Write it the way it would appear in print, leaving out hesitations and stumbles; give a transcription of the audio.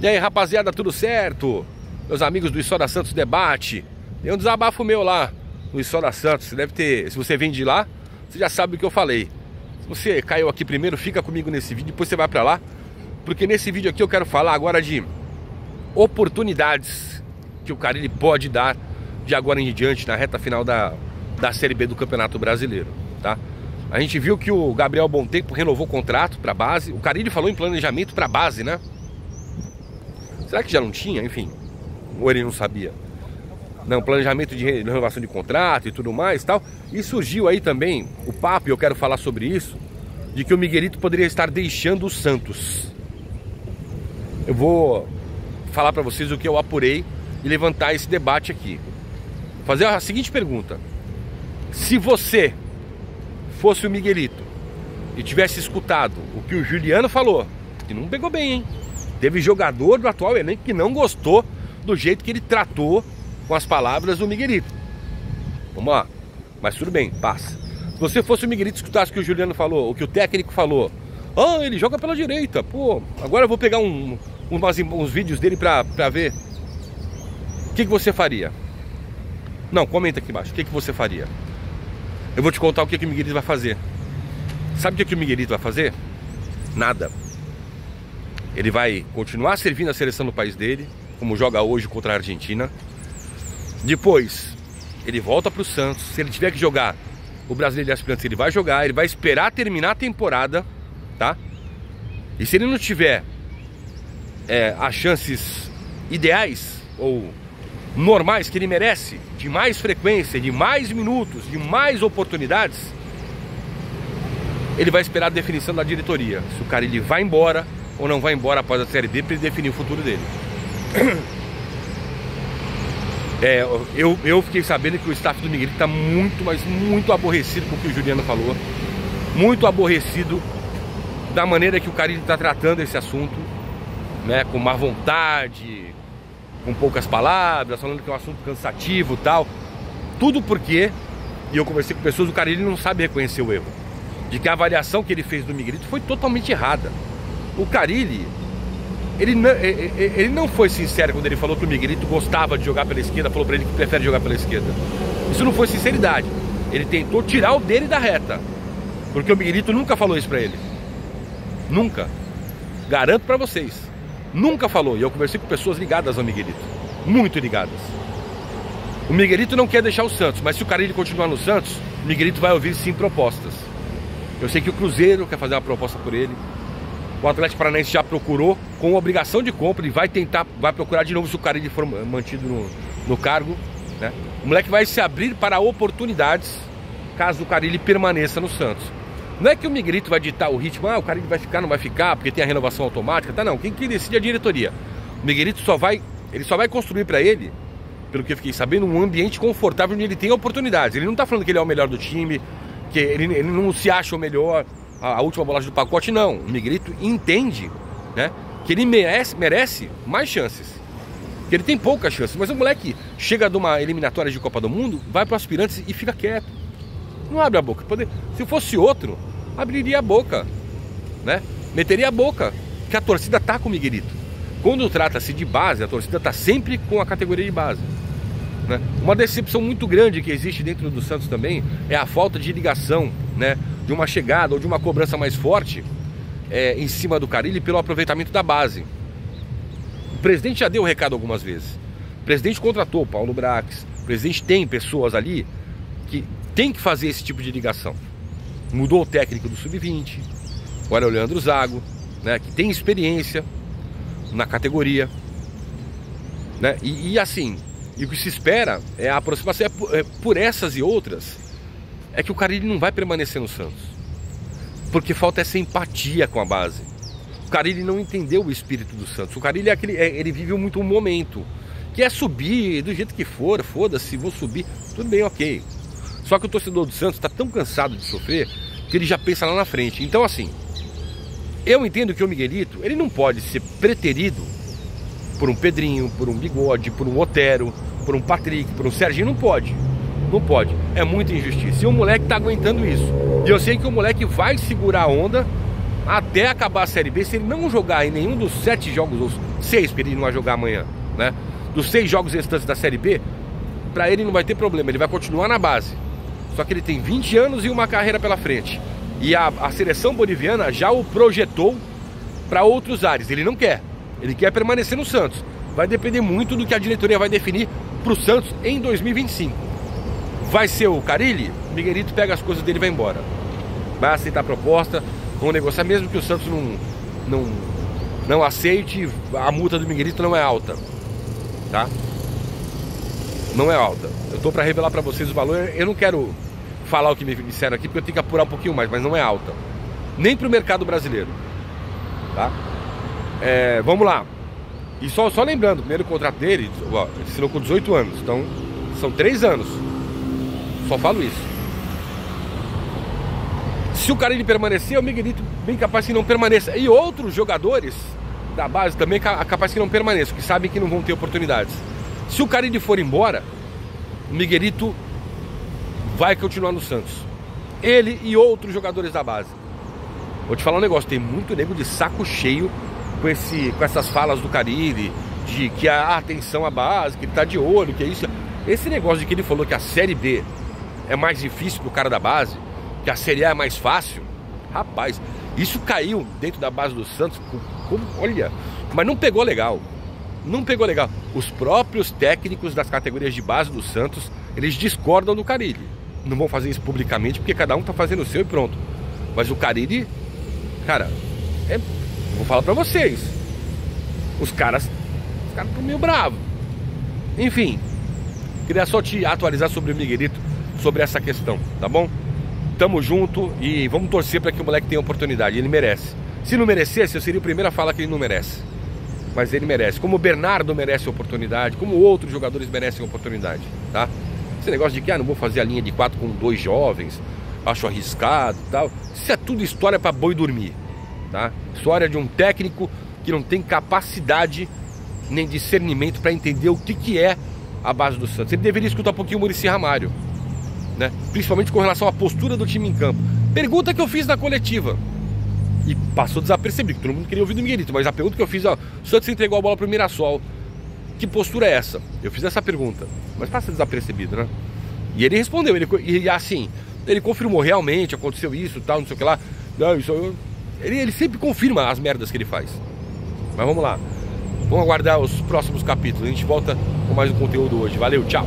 E aí, rapaziada, tudo certo? Meus amigos do E Só Santos Debate. Tem um desabafo meu lá no E Só Santos. Você deve ter... Se você vem de lá, você já sabe o que eu falei. Se você caiu aqui primeiro, fica comigo nesse vídeo, depois você vai pra lá. Porque nesse vídeo aqui eu quero falar agora de oportunidades que o Carilli pode dar de agora em diante, na reta final da Série B do Campeonato Brasileiro, tá? A gente viu que o Gabriel Bontempo renovou o contrato para base. O Carilli falou em planejamento para base, né? Será que já não tinha? Enfim, ou ele não sabia? Não, planejamento de renovação de contrato e tudo mais e tal. E surgiu aí também o papo, e eu quero falar sobre isso, de que o Miguelito poderia estar deixando o Santos. Eu vou falar para vocês o que eu apurei e levantar esse debate aqui. Vou fazer a seguinte pergunta: se você fosse o Miguelito e tivesse escutado o que o Juliano falou, que não pegou bem, hein? Teve jogador do atual elenco que não gostou do jeito que ele tratou com as palavras do Miguelito. Vamos lá, mas tudo bem, passa. Se você fosse o Miguelito e escutasse o que o Juliano falou, o que o técnico falou, ah, ele joga pela direita, pô, agora eu vou pegar uns vídeos dele pra ver. O que você faria? Não, comenta aqui embaixo, o que você faria? Eu vou te contar o que o Miguelito vai fazer. Sabe o que o Miguelito vai fazer? Nada. Ele vai continuar servindo a seleção do país dele, como joga hoje contra a Argentina. Depois, ele volta para o Santos. Se ele tiver que jogar o Brasileiro de Aspirantes, ele vai jogar. Ele vai esperar terminar a temporada, tá? E se ele não tiver as chances ideais ou normais que ele merece, de mais frequência, de mais minutos, de mais oportunidades, ele vai esperar a definição da diretoria. Se o cara ele vai embora ou não vai embora após a Série B, para ele definir o futuro dele. Eu fiquei sabendo que o staff do Miguelito está muito, mas muito aborrecido com o que o Juliano falou. Muito aborrecido da maneira que o Carilli está tratando esse assunto, né? Com má vontade, com poucas palavras, falando que é um assunto cansativo e tal. Tudo porque, e eu conversei com pessoas, o Carilli não sabe reconhecer o erro. De que a avaliação que ele fez do Miguelito foi totalmente errada. O Carilli, ele não foi sincero quando ele falou que o Miguelito gostava de jogar pela esquerda, falou pra ele que prefere jogar pela esquerda. Isso não foi sinceridade. Ele tentou tirar o dele da reta, porque o Miguelito nunca falou isso pra ele. Nunca. Garanto pra vocês, nunca falou. E eu conversei com pessoas ligadas ao Miguelito, muito ligadas. O Miguelito não quer deixar o Santos, mas se o Carilli continuar no Santos, o Miguelito vai ouvir sim propostas. Eu sei que o Cruzeiro quer fazer uma proposta por ele. O Atlético Paranaense já procurou, com obrigação de compra, e vai tentar, vai procurar de novo se o Carilli for mantido no cargo, né? O moleque vai se abrir para oportunidades caso o Carilli permaneça no Santos. Não é que o Miguelito vai ditar o ritmo, ah, o Carilli vai ficar, não vai ficar, porque tem a renovação automática, tá? Não, quem decide é a diretoria. O Miguelito só vai construir para ele, pelo que eu fiquei sabendo, um ambiente confortável onde ele tem oportunidades. Ele não tá falando que ele é o melhor do time, que ele não se acha o melhor, a última bolacha do pacote, não. O Miguelito entende, né, que ele merece mais chances, que ele tem poucas chances. Mas o moleque chega de uma eliminatória de Copa do Mundo, vai para aspirantes e fica quieto, não abre a boca. Se fosse outro, abriria a boca, né, meteria a boca, que a torcida tá com o Miguelito. Quando trata-se de base, a torcida tá sempre com a categoria de base, né? Uma decepção muito grande que existe dentro do Santos também é a falta de ligação, né, de uma chegada ou de uma cobrança mais forte em cima do Carilli pelo aproveitamento da base. O presidente já deu o recado algumas vezes. O presidente contratou o Paulo Brax. O presidente tem pessoas ali que tem que fazer esse tipo de ligação. Mudou o técnico do Sub-20, agora é o Leandro Zago, né, que tem experiência na categoria, né? E assim, e o que se espera é a aproximação. Por essas e outras, é que o Carilli não vai permanecer no Santos, porque falta essa empatia com a base. O Carilli não entendeu o espírito do Santos. O Carilli ele viveu muito um momento que é subir do jeito que for, foda-se, vou subir, tudo bem, ok. Só que o torcedor do Santos está tão cansado de sofrer que ele já pensa lá na frente. Então assim, eu entendo que o Miguelito, ele não pode ser preterido por um Pedrinho, por um Bigode, por um Otero, por um Patrick, por um Serginho, não pode. Não pode, é muita injustiça. E o moleque tá aguentando isso. E eu sei que o moleque vai segurar a onda até acabar a Série B, se ele não jogar em nenhum dos 7 jogos, ou 6, porque ele não vai jogar amanhã, né? Dos 6 jogos restantes da Série B, pra ele não vai ter problema, ele vai continuar na base. Só que ele tem 20 anos e uma carreira pela frente. E a seleção boliviana já o projetou para outros ares. Ele não quer. Ele quer permanecer no Santos. Vai depender muito do que a diretoria vai definir para o Santos em 2025. Vai ser o Carilli? Miguelito pega as coisas dele e vai embora. Vai aceitar a proposta, vão negociar, mesmo que o Santos não aceite, a multa do Miguelito não é alta, tá? Não é alta. Eu tô para revelar para vocês o valor, eu não quero falar o que me disseram aqui, porque eu tenho que apurar um pouquinho mais, mas não é alta. Nem para o mercado brasileiro, tá? É, vamos lá. E só lembrando, o primeiro contrato dele, ó, ele assinou com 18 anos, então são 3 anos. Só falo isso. Se o Carilli permanecer, o Miguelito bem capaz que não permaneça. E outros jogadores da base também capaz que não permaneçam, que sabem que não vão ter oportunidades. Se o Carilli for embora, o Miguelito vai continuar no Santos. Ele e outros jogadores da base. Vou te falar um negócio, tem muito nego de saco cheio com essas falas do Carilli, de que a atenção à base, que ele tá de olho, que é isso. Esse negócio de que ele falou que a Série B é mais difícil pro cara da base, que a Série A é mais fácil. Rapaz, isso caiu dentro da base do Santos, olha, mas não pegou legal. Não pegou legal. Os próprios técnicos das categorias de base do Santos, eles discordam do Carilli. Não vão fazer isso publicamente, porque cada um tá fazendo o seu e pronto. Mas o Carilli, cara, vou falar pra vocês, os caras estão meio bravos. Enfim, queria só te atualizar sobre o Miguelito, sobre essa questão, tá bom? Tamo junto e vamos torcer pra que o moleque tenha oportunidade, ele merece. Se não merecesse, eu seria o primeiro a falar que ele não merece. Mas ele merece, como o Bernardo merece oportunidade, como outros jogadores merecem oportunidade, tá? Esse negócio de que, não vou fazer a linha de 4 com 2 jovens, acho arriscado e tal, isso é tudo história pra boi dormir. Tá? História de um técnico que não tem capacidade nem discernimento para entender o que é a base do Santos. Ele deveria escutar um pouquinho o Muricy Ramalho, né? Principalmente com relação à postura do time em campo. Pergunta que eu fiz na coletiva e passou desapercebido, todo mundo queria ouvir do Miguelito, mas a pergunta que eu fiz, ó, o Santos entregou a bola pro Mirassol, que postura é essa? Eu fiz essa pergunta, mas passa desapercebido, né? E ele respondeu, ele confirmou, realmente aconteceu isso, tal, não sei o que lá. Não, isso eu... Ele sempre confirma as merdas que ele faz. Mas vamos lá. Vamos aguardar os próximos capítulos. A gente volta com mais um conteúdo hoje. Valeu, tchau.